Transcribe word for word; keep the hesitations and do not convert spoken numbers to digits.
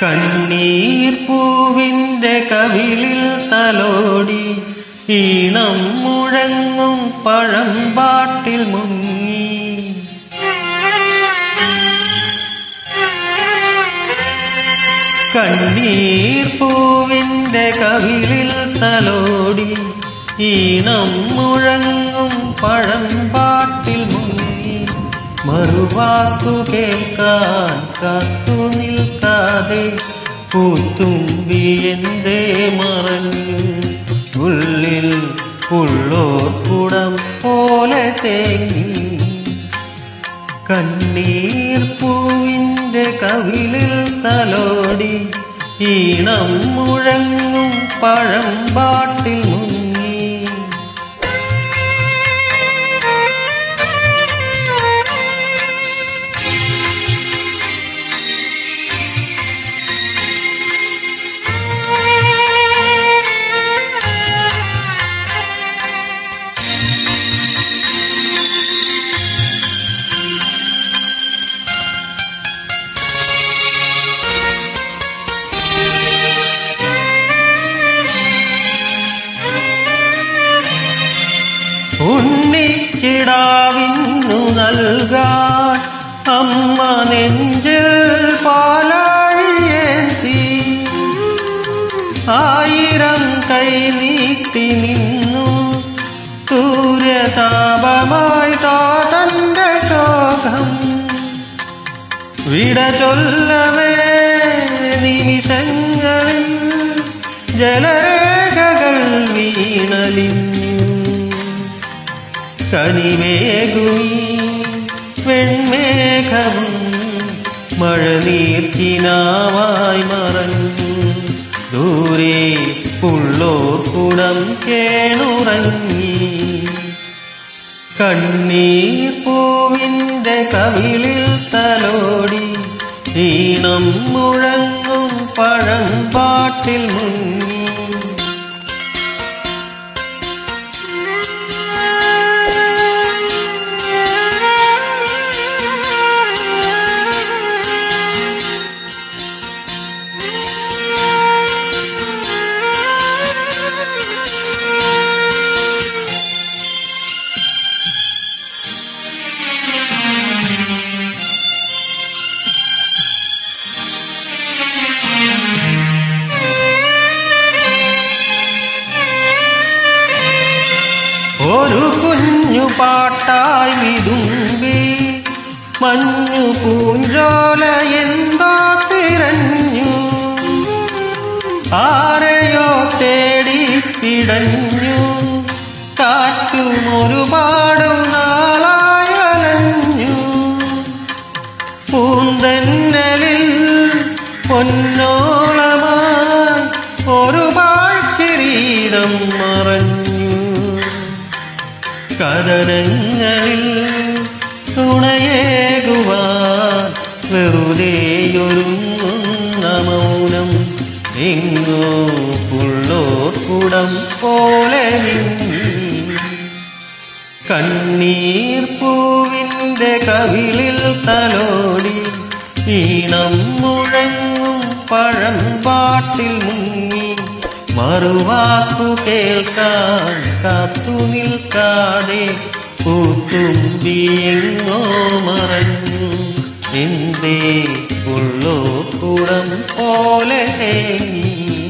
കണ്ണീർ പൂവിൻ്റെ കവിളിൽ തലോടി ഈണം മുഴങ്ങും പഴംപാട്ടിൽ മുങ്ങി കണ്ണീർ പൂവിൻ്റെ കവിളിൽ തലോടി ഈണം മുഴങ്ങും പഴംപാട്ടിൽ മുങ്ങി മറുവാക്കു കേൾക്കാൻ കാത്തു നിൽക്കാതെ പൂത്തുമ്പി എന്തേ മറഞ്ഞു ഉള്ളിൽ ഉള്ളോർക്കുടം പോലെ തേങ്ങി കണ്ണീർ പൂവിൻ്റെ കവിളിൽ തലോടി ഈണം മുഴങ്ങും പഴംപാട്ടിൽ ഉണ്ണിക്കിടാവിന്നു നൽകാൻ അമ്മ നെഞ്ചിൽ പാലാഴിയേന്തി ആയിരം കൈ നീട്ടി നിന്നു സൂര്യതാപമായി താതന്റെ ശോകം വിട ചൊല്ലവേ നിമിഷങ്ങളിൽ ജലരേഖകൾ വീണലിഞ്ഞു കനിമേകുമീ വെൺമേഘം മഴ നീർക്കിനാവായി മറഞ്ഞു ദൂരെ ഉള്ളോർക്കുടം കേണുറങ്ങി കണ്ണീർ പൂവിൻ്റെ കവിളിൽ തലോടി ഈണം മുഴങ്ങും പഴം പാട്ടിൽ മുങ്ങി ഒരു കുഞ്ഞു പാട്ടായി വിതുമ്പി മഞ്ഞു പൂഞ്ചോല എന്തോ തിരഞ്ഞു ആരെയോ തേടി പിടഞ്ഞു കാറ്റുമൊരുപാടു നാളായലഞ്ഞു പൂന്തന്നലിൽ പൊന്നോളമായി ഒരു പാഴ്ക്കിരീടം മറഞ്ഞു കഥനങ്ങളിൽ തുണയേകുവാൻ വെറുതെയൊരുങ്ങുന്ന മൗനം എങ്ങോ പുള്ളോർക്കുടം പോലെ കണ്ണീർ പൂവിൻ്റെ കവിളിൽ തലോടി ഈണം മുഴങ്ങും പഴം പാട്ടിൽ മുങ്ങി മറുവാക്കു കേൾക്കാൻ കാത്തു നിൽക്കാതെ പൂത്തുമ്പി എങ്ങോ മറഞ്ഞു എന്തേ ഉള്ളോർക്കുടം പോലെ തേങ്ങി.